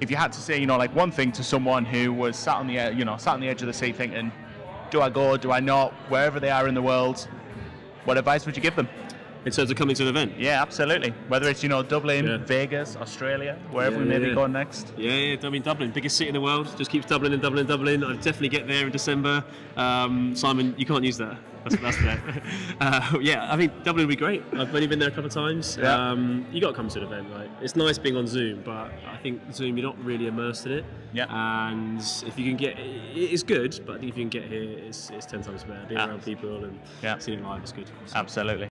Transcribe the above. If you had to say, like one thing to someone who was sat on the, sat on the edge of the sea thinking, do I go, do I not, wherever they are in the world, what advice would you give them? In terms of coming to an event? Yeah, absolutely. Whether it's, Dublin, yeah. Vegas, Australia, wherever we may be going next. Yeah, I mean, Dublin, biggest city in the world, just keeps doubling and doubling and doubling. I'll definitely get there in December. Simon, you can't use that. That's that. Yeah, I mean, Dublin would be great. I've only been there a couple of times. Yeah. You got to come to an event, right? It's nice being on Zoom, but I think Zoom, you're not really immersed in it. Yeah. And if you can get, it's good, but I think if you can get here, it's 10 times better. Being around people and seeing it live is good. So. Absolutely.